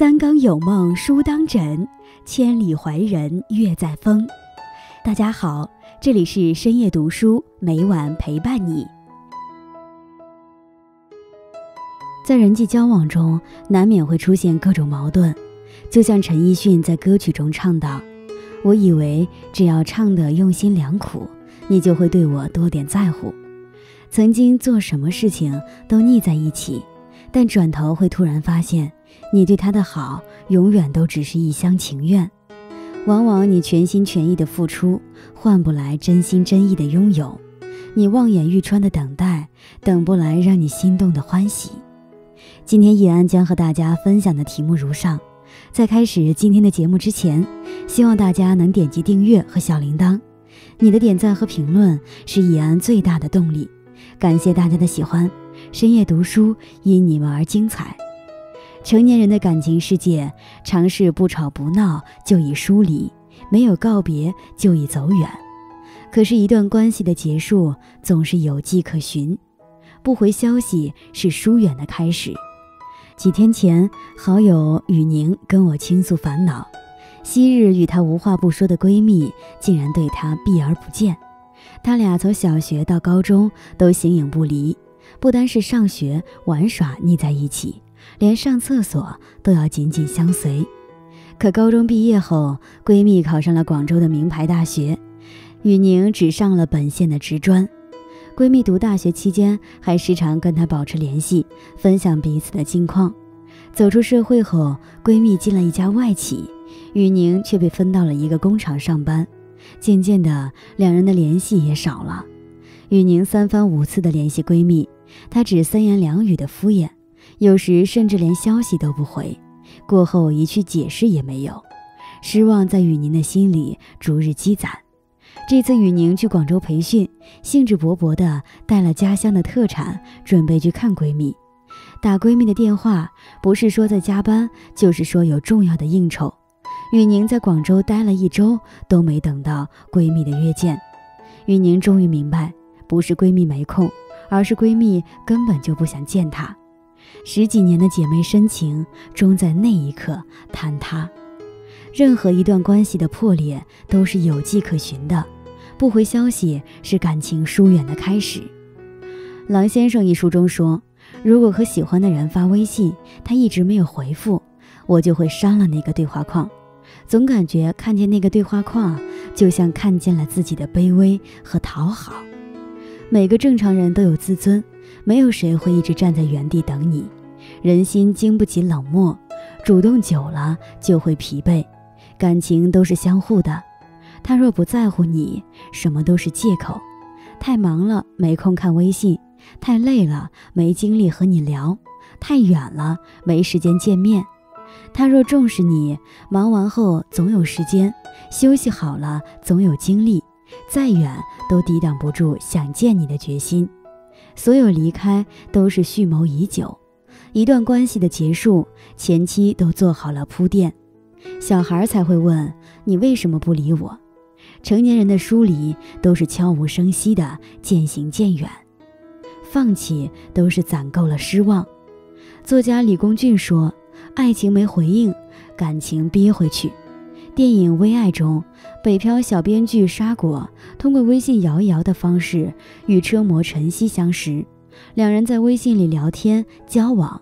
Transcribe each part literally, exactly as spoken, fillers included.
三更有梦书当枕，千里怀人月在风。大家好，这里是深夜读书，每晚陪伴你。在人际交往中，难免会出现各种矛盾，就像陈奕迅在歌曲中唱道：“我以为只要唱得用心良苦，你就会对我多点在乎。”曾经做什么事情都腻在一起，但转头会突然发现，你对他的好永远都只是一厢情愿。往往你全心全意的付出，换不来真心真意的拥有；你望眼欲穿的等待，等不来让你心动的欢喜。今天叶安将和大家分享的题目如上。在开始今天的节目之前，希望大家能点击订阅和小铃铛，你的点赞和评论是叶安最大的动力。感谢大家的喜欢，深夜读书因你们而精彩。成年人的感情世界，尝试不吵不闹就已疏离，没有告别就已走远。可是一段关系的结束总是有迹可循，不回消息是疏远的开始。几天前，好友雨宁跟我倾诉烦恼，昔日与她无话不说的闺蜜竟然对她避而不见。她俩从小学到高中都形影不离，不单是上学玩耍腻在一起，连上厕所都要紧紧相随。可高中毕业后，闺蜜考上了广州的名牌大学，雨宁只上了本县的职专。闺蜜读大学期间还时常跟她保持联系，分享彼此的近况。走出社会后，闺蜜进了一家外企，雨宁却被分到了一个工厂上班。渐渐的，两人的联系也少了。雨宁三番五次的联系闺蜜，她只三言两语的敷衍，有时甚至连消息都不回，过后一句解释也没有。失望在雨宁的心里逐日积攒。这次雨宁去广州培训，兴致勃勃地带了家乡的特产，准备去看闺蜜。打闺蜜的电话，不是说在加班，就是说有重要的应酬。雨宁在广州待了一周，都没等到闺蜜的约见。雨宁终于明白，不是闺蜜没空，而是闺蜜根本就不想见她。十几年的姐妹深情，终在那一刻坍塌。任何一段关系的破裂都是有迹可循的，不回消息是感情疏远的开始。《狼先生》一书中说，如果和喜欢的人发微信，他一直没有回复，我就会删了那个对话框。总感觉看见那个对话框，就像看见了自己的卑微和讨好。每个正常人都有自尊，没有谁会一直站在原地等你。人心经不起冷漠，主动久了就会疲惫。感情都是相互的，他若不在乎你，什么都是借口。太忙了没空看微信，太累了没精力和你聊，太远了没时间见面。他若重视你，忙完后总有时间，休息好了总有精力，再远都抵挡不住想见你的决心。所有离开都是蓄谋已久，一段关系的结束，前期都做好了铺垫。小孩才会问你为什么不理我，成年人的疏离都是悄无声息的，渐行渐远。放弃都是攒够了失望。作家李公俊说，爱情没回应，感情憋回去。电影《微爱》中，北漂小编剧沙果通过微信摇一摇的方式与车模晨曦相识，两人在微信里聊天交往。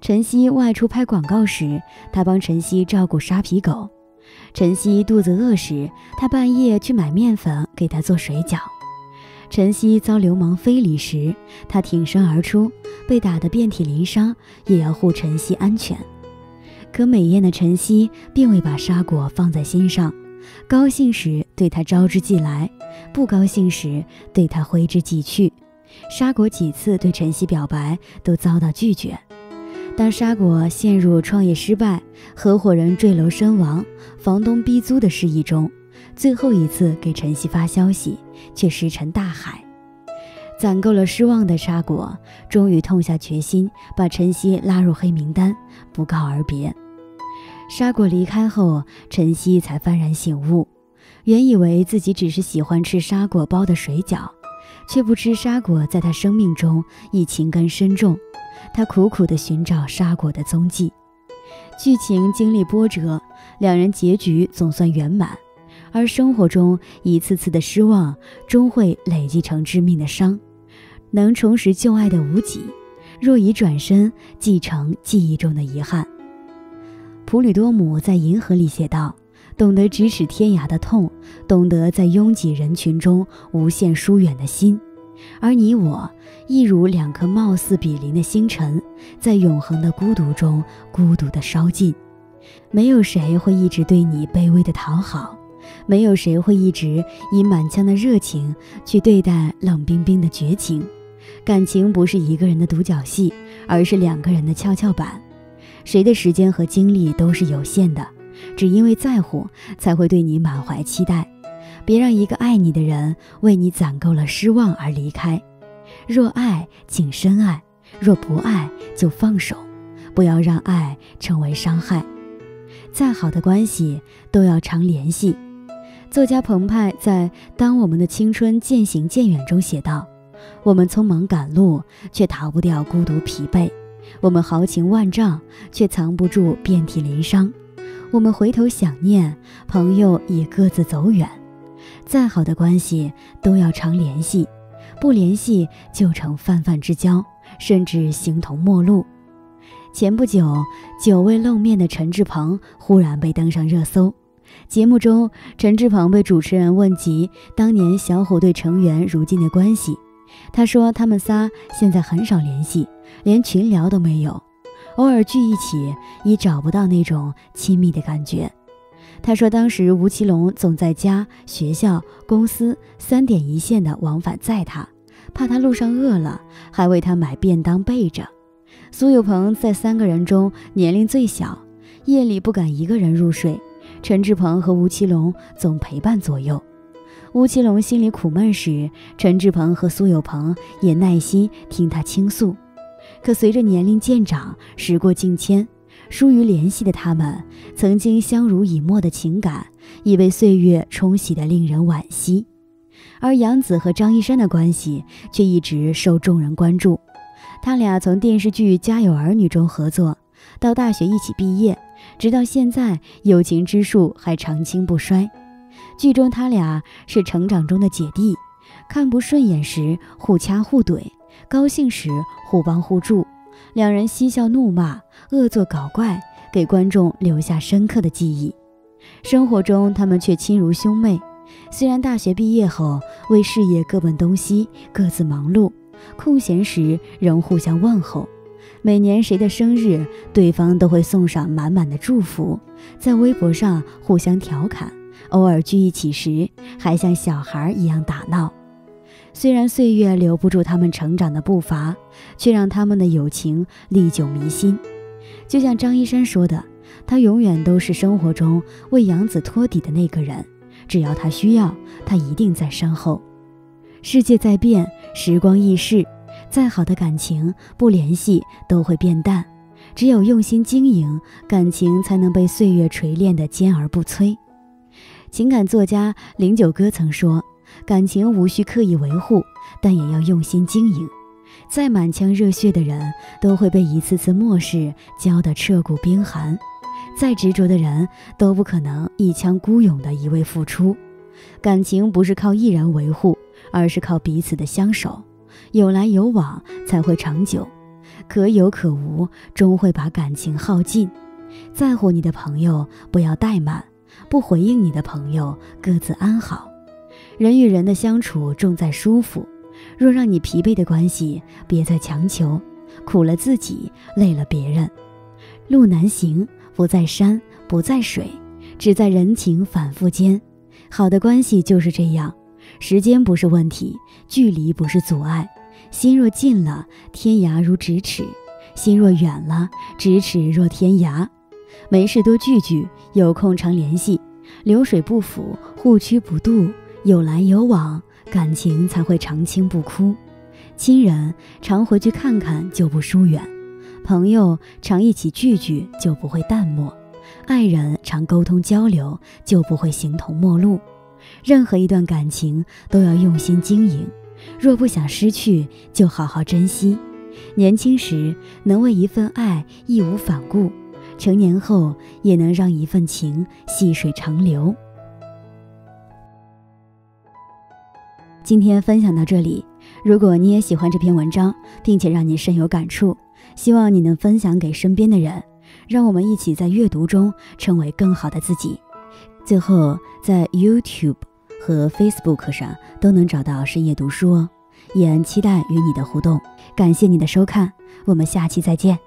晨曦外出拍广告时，他帮晨曦照顾沙皮狗；晨曦肚子饿时，他半夜去买面粉给他做水饺；晨曦遭流氓非礼时，他挺身而出，被打得遍体鳞伤也要护晨曦安全。可美艳的晨曦并未把沙果放在心上，高兴时对他招之即来，不高兴时对他挥之即去。沙果几次对晨曦表白都遭到拒绝。当沙果陷入创业失败、合伙人坠楼身亡、房东逼租的失意中，最后一次给晨曦发消息，却石沉大海。攒够了失望的沙果，终于痛下决心，把晨曦拉入黑名单，不告而别。沙果离开后，晨曦才幡然醒悟，原以为自己只是喜欢吃沙果包的水饺，却不知沙果在他生命中已情根深重。他苦苦地寻找沙果的踪迹，剧情经历波折，两人结局总算圆满，而生活中一次次的失望终会累积成致命的伤。能重拾旧爱的无几，若已转身，继承记忆中的遗憾。普吕多姆在《银河》里写道，懂得咫尺天涯的痛，懂得在拥挤人群中无限疏远的心。而你我亦如两颗貌似比邻的星辰，在永恒的孤独中孤独地烧尽。没有谁会一直对你卑微的讨好，没有谁会一直以满腔的热情去对待冷冰冰的绝情。感情不是一个人的独角戏，而是两个人的跷跷板。谁的时间和精力都是有限的，只因为在乎才会对你满怀期待。别让一个爱你的人为你攒够了失望而离开。若爱请深爱，若不爱就放手，不要让爱成为伤害。再好的关系都要常联系。作家彭湃在《当我们的青春渐行渐远》中写道，我们匆忙赶路，却逃不掉孤独疲惫；我们豪情万丈，却藏不住遍体鳞伤；我们回头想念，朋友已各自走远。再好的关系都要常联系，不联系就成泛泛之交，甚至形同陌路。前不久，久未露面的陈志朋忽然被登上热搜。节目中，陈志朋被主持人问及当年小虎队成员如今的关系，他说他们仨现在很少联系，连群聊都没有，偶尔聚一起已找不到那种亲密的感觉。他说当时吴奇隆总在家、学校、公司三点一线的往返载他，怕他路上饿了，还为他买便当备着。苏有朋在三个人中年龄最小，夜里不敢一个人入睡，陈志朋和吴奇隆总陪伴左右。吴奇隆心里苦闷时，陈志朋和苏有朋也耐心听他倾诉。可随着年龄渐长，时过境迁，疏于联系的他们，曾经相濡以沫的情感已被岁月冲洗得令人惋惜。而杨紫和张一山的关系却一直受众人关注。他俩从电视剧《家有儿女》中合作，到大学一起毕业，直到现在友情之树还长青不衰。剧中他俩是成长中的姐弟，看不顺眼时互掐互怼，高兴时互帮互助，两人嬉笑怒骂，恶作搞怪，给观众留下深刻的记忆。生活中他们却亲如兄妹，虽然大学毕业后为事业各奔东西，各自忙碌，空闲时仍互相问候。每年谁的生日，对方都会送上满满的祝福，在微博上互相调侃，偶尔聚一起时还像小孩一样打闹。虽然岁月留不住他们成长的步伐，却让他们的友情历久弥新。就像张一山说的，他永远都是生活中为杨紫托底的那个人，只要他需要，他一定在身后。世界在变，时光易逝，再好的感情不联系都会变淡，只有用心经营，感情才能被岁月锤炼得坚而不摧。情感作家零九哥曾说，感情无需刻意维护，但也要用心经营。再满腔热血的人都会被一次次漠视浇得彻骨冰寒，再执着的人都不可能一腔孤勇的一味付出。感情不是靠一人维护，而是靠彼此的相守，有来有往才会长久，可有可无终会把感情耗尽。在乎你的朋友不要怠慢，不回应你的朋友各自安好。人与人的相处重在舒服，若让你疲惫的关系，别再强求，苦了自己，累了别人。路难行，不在山，不在水，只在人情反复间。好的关系就是这样，时间不是问题，距离不是阻碍。心若近了，天涯如咫尺；心若远了，咫尺若天涯。没事多聚聚，有空常联系，流水不腐，互驱不渡。有来有往，感情才会长青不枯。亲人常回去看看就不疏远，朋友常一起聚聚就不会淡漠，爱人常沟通交流就不会形同陌路。任何一段感情都要用心经营，若不想失去，就好好珍惜。年轻时能为一份爱义无反顾，成年后也能让一份情细水长流。今天分享到这里，如果你也喜欢这篇文章，并且让你深有感触，希望你能分享给身边的人，让我们一起在阅读中成为更好的自己。最后，在 YouTube 和 Facebook 上都能找到深夜读书哦，也期待与你的互动。感谢你的收看，我们下期再见。